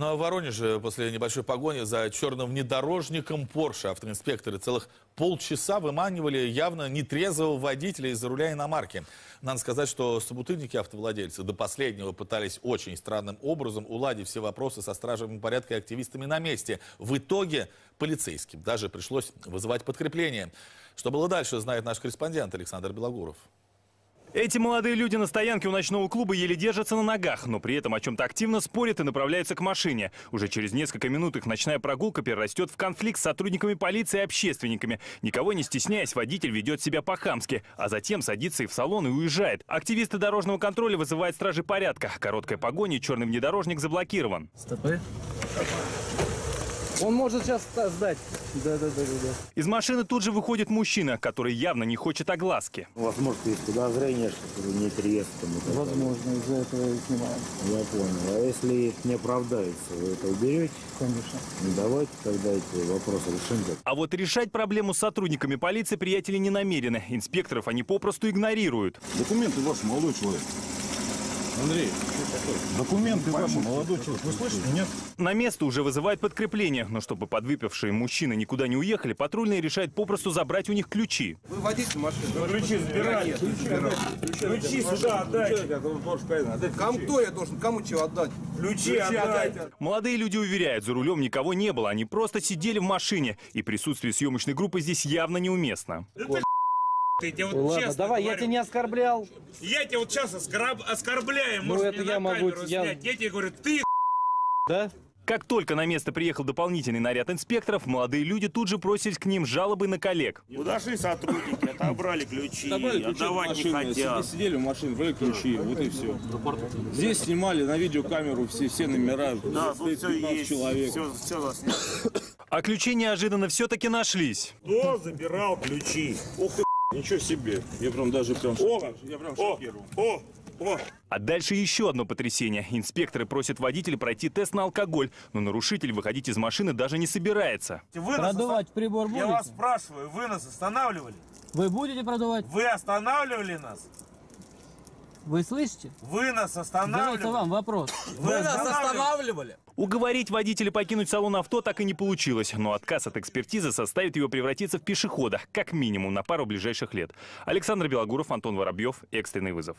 Ну а в Воронеже после небольшой погони за черным внедорожником Porsche автоинспекторы целых полчаса выманивали явно нетрезвого водителя из-за руля иномарки. Надо сказать, что собутыльники-автовладельцы до последнего пытались очень странным образом уладить все вопросы со стражами порядка и активистами на месте. В итоге полицейским даже пришлось вызывать подкрепление. Что было дальше, знает наш корреспондент Александр Белогуров. Эти молодые люди на стоянке у ночного клуба еле держатся на ногах, но при этом о чем-то активно спорят и направляются к машине. Уже через несколько минут их ночная прогулка перерастет в конфликт с сотрудниками полиции и общественниками. Никого не стесняясь, водитель ведет себя по-хамски, а затем садится и в салон и уезжает. Активисты дорожного контроля вызывают стражи порядка. Короткая погоня и черный внедорожник заблокирован. Стопы. Он может сейчас сдать. Да. Из машины тут же выходит мужчина, который явно не хочет огласки. Возможно, есть подозрение, что не приветствуем. Возможно, из-за этого и снимаем. Я понял. А если не оправдается, вы это уберете? Конечно. Давайте тогда эти вопросы решим. А вот решать проблему с сотрудниками полиции приятели не намерены. Инспекторов они попросту игнорируют. Документы ваши, молодой человек. Андрей, документы ваши, молодой человек, вы слышите? Нет. На место уже вызывает подкрепление, но чтобы подвыпившие мужчины никуда не уехали, патрульные решают попросту забрать у них ключи. Вы водите машину. Ключи забирайте. Ключи сюда отдайте. Кому я должен, кому чего отдать? Ключи отдайте. Молодые люди уверяют, за рулем никого не было, они просто сидели в машине. И присутствие съемочной группы здесь явно неуместно. Ладно, давай, я тебя не оскорблял. Я тебя вот сейчас оскорбляю. Ну, это я могу снять. Я тебе говорю, ты... Да? Как только на место приехал дополнительный наряд инспекторов, молодые люди тут же бросились к ним с жалобой на коллег. Подошли сотрудники, отобрали ключи, отдавать не хотят. Сидели в машине, брали ключи, вот и все. Здесь снимали на видеокамеру все номера. Да, тут все есть, все заснято. А ключи неожиданно все-таки нашлись. Кто забирал ключи? Ух ты! Ничего себе, я прям даже шокировал. А дальше еще одно потрясение. Инспекторы просят водителя пройти тест на алкоголь, но нарушитель выходить из машины даже не собирается. Продувать прибор будете? Я вас спрашиваю, вы нас останавливали? Вы будете продувать? Вы останавливали нас? Вы слышите? Вы нас останавливали. Да, это вам вопрос. Вы нас останавливали? Уговорить водителя покинуть салон авто так и не получилось. Но отказ от экспертизы составит его превратиться в пешехода. Как минимум на пару ближайших лет. Александр Белогуров, Антон Воробьев. Экстренный вызов.